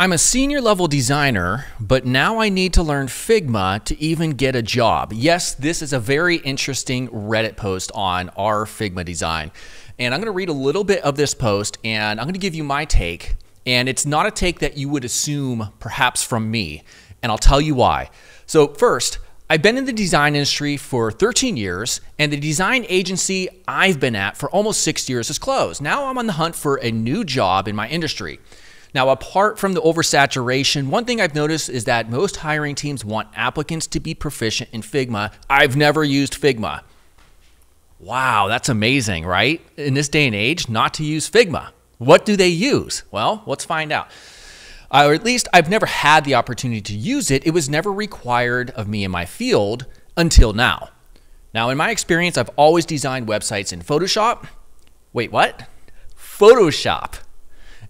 I'm a senior level designer, but now I need to learn Figma to even get a job. Yes, this is a very interesting Reddit post on r/FigmaDesign. And I'm gonna read a little bit of this post and I'm gonna give you my take. And it's not a take that you would assume perhaps from me. And I'll tell you why. So first, I've been in the design industry for 13 years and the design agency I've been at for almost 6 years is closed. Now I'm on the hunt for a new job in my industry. Now, apart from the oversaturation, one thing I've noticed is that most hiring teams want applicants to be proficient in Figma. I've never used Figma. Wow, that's amazing, right? In this day and age, not to use Figma. What do they use? Well, let's find out. Or at least I've never had the opportunity to use it. It was never required of me in my field until now. Now, in my experience, I've always designed websites in Photoshop. Wait, what? Photoshop.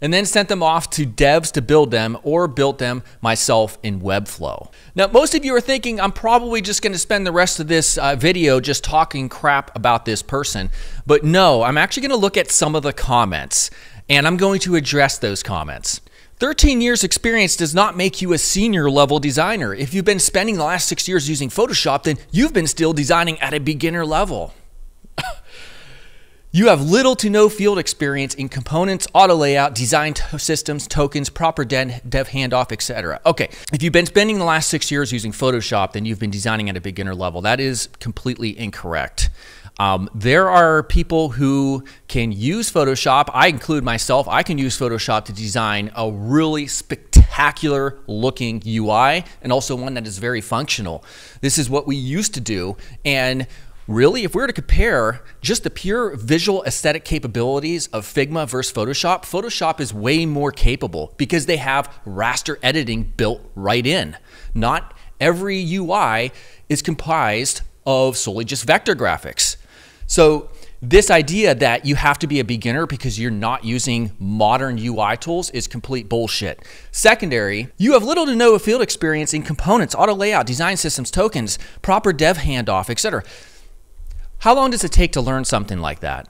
And then sent them off to devs to build them or built them myself in Webflow. Now, most of you are thinking I'm probably just gonna spend the rest of this video just talking crap about this person, but no, I'm actually gonna look at some of the comments and I'm going to address those comments. 13 years experience does not make you a senior level designer. If you've been spending the last 6 years using Photoshop, then you've been still designing at a beginner level. You have little to no field experience in components, auto layout, design systems, tokens, proper dev handoff, etc. Okay, if you've been spending the last 6 years using Photoshop, then you've been designing at a beginner level. That is completely incorrect. There are people who can use Photoshop. I include myself. I can use Photoshop to design a really spectacular looking UI and also one that is very functional. This is what we used to do. And really, if we were to compare just the pure visual aesthetic capabilities of Figma versus Photoshop, Photoshop is way more capable because they have raster editing built right in. Not every UI is comprised of solely just vector graphics. So this idea that you have to be a beginner because you're not using modern UI tools is complete bullshit. Secondary, you have little to no field experience in components, auto layout, design systems, tokens, proper dev handoff, etc. How long does it take to learn something like that?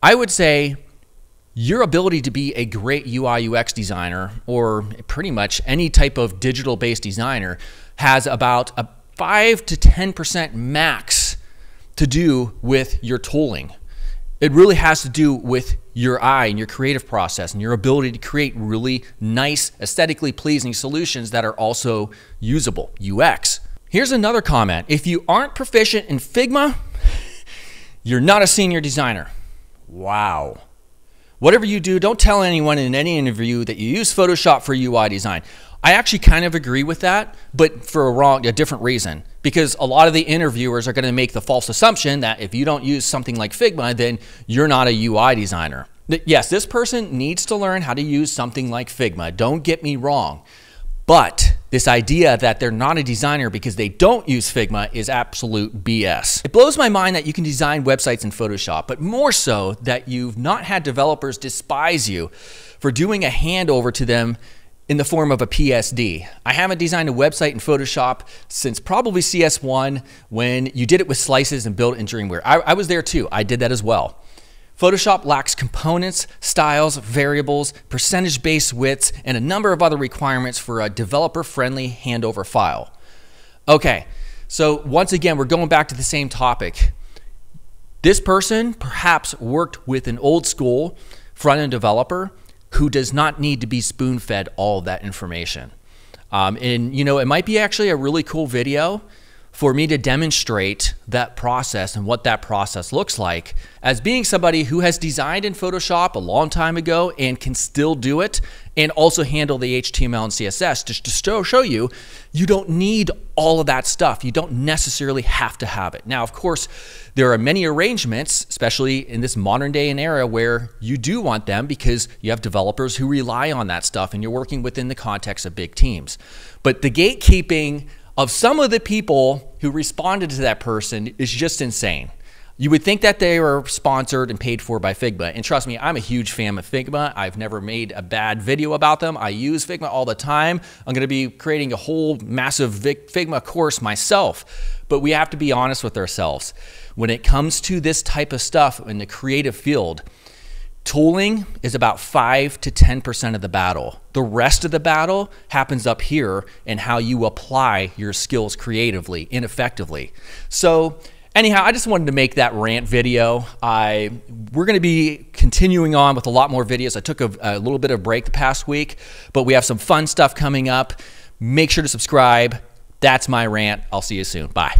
I would say your ability to be a great UI UX designer or pretty much any type of digital based designer has about a 5 to 10% max to do with your tooling. It really has to do with your eye and your creative process and your ability to create really nice, aesthetically pleasing solutions that are also usable, UX. Here's another comment. If you aren't proficient in Figma, you're not a senior designer. Wow. Whatever you do, don't tell anyone in any interview that you use Photoshop for UI design. I actually kind of agree with that, but for a different reason, because a lot of the interviewers are gonna make the false assumption that if you don't use something like Figma, then you're not a UI designer. Yes, this person needs to learn how to use something like Figma, don't get me wrong, but this idea that they're not a designer because they don't use Figma is absolute BS. It blows my mind that you can design websites in Photoshop, but more so that you've not had developers despise you for doing a handover to them in the form of a PSD. I haven't designed a website in Photoshop since probably CS1 when you did it with slices and built in Dreamweaver. I was there too, I did that as well. Photoshop lacks components, styles, variables, percentage-based widths, and a number of other requirements for a developer-friendly handover file. Okay, so once again, we're going back to the same topic. This person perhaps worked with an old school front-end developer who does not need to be spoon-fed all that information. And you know, it might be actually a really cool video for me to demonstrate that process and what that process looks like as being somebody who has designed in Photoshop a long time ago and can still do it and also handle the HTML and CSS just to show you, you don't need all of that stuff. You don't necessarily have to have it. Now, of course, there are many arrangements, especially in this modern day and era where you do want them because you have developers who rely on that stuff and you're working within the context of big teams. But the gatekeeping of some of the people who responded to that person is just insane. You would think that they were sponsored and paid for by Figma. And trust me, I'm a huge fan of Figma. I've never made a bad video about them. I use Figma all the time. I'm gonna be creating a whole massive Figma course myself, but we have to be honest with ourselves. When it comes to this type of stuff in the creative field, Tooling is about 5 to 10% of the battle. The rest of the battle happens up here in how you apply your skills creatively and effectively. So anyhow, I just wanted to make that rant video. We're going to be continuing on with a lot more videos. I took a little bit of break the past week, but we have some fun stuff coming up. Make sure to subscribe. That's my rant. I'll see you soon. Bye.